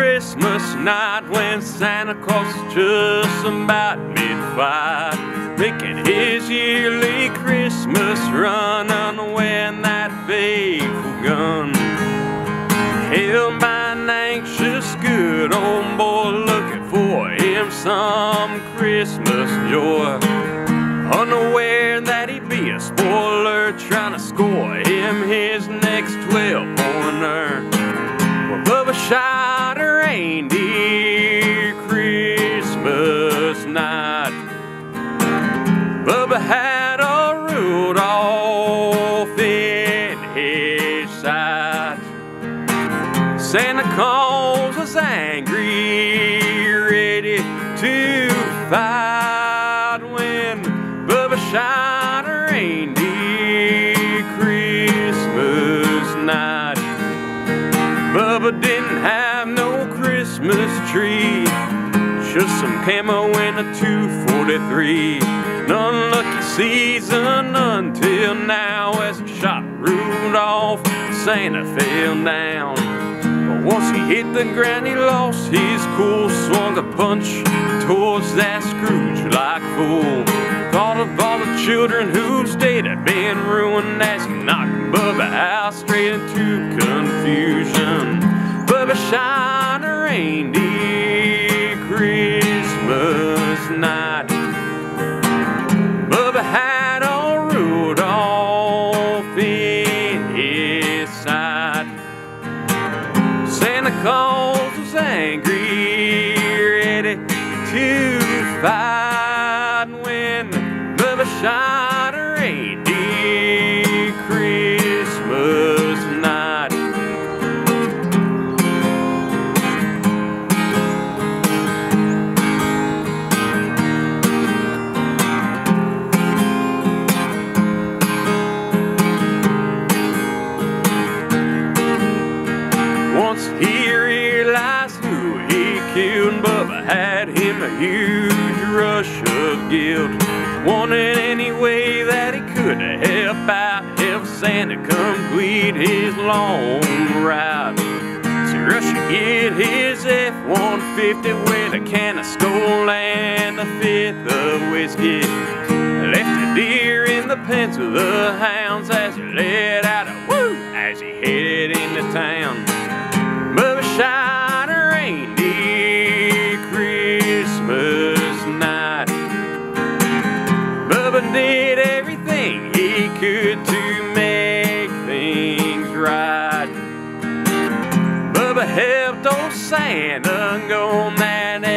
Christmas night when Santa Claus is just about mid-fight, making his yearly Christmas run, unwinding that faithful gun. Held by an anxious good old boy looking for him some Christmas joy, unaware that he'd be a spoiler, trying to score him his next 12-pointer. Well, Bubba shot a reindeer Christmas night. Bubba had a Rudolph in his sight. Santa Claus was angry, ready to fight when Bubba shot a reindeer Christmas night. Bubba didn't have no Christmas tree, just some camo and a 243. An unlucky season until now, as he shot Rudolph, Santa fell down. Once he hit the ground, he lost his cool, swung a punch towards that Scrooge-like fool. Thought of all the children whose day had been ruined as he knocked Bubba out straight into confusion. Bubba shot a reindeer Christmas night. Bubba had old Rudolph in his sight. Santa Claus was angry, ready to fight when Bubba shot a reindeer Christmas night. Once he realized who he killed, Bubba had him a huge rush of guilt. Wanted any way that he could to help out, help Santa complete his long ride. So he rushed to get his F-150 with a can of Skull and a fifth of whiskey. Left a deer in the pants of the hounds as he let out a whoo as he headed into town. Bubba shot a reindeer Christmas night. Bubba did everything he could to make things right. Bubba helped old Santa go on that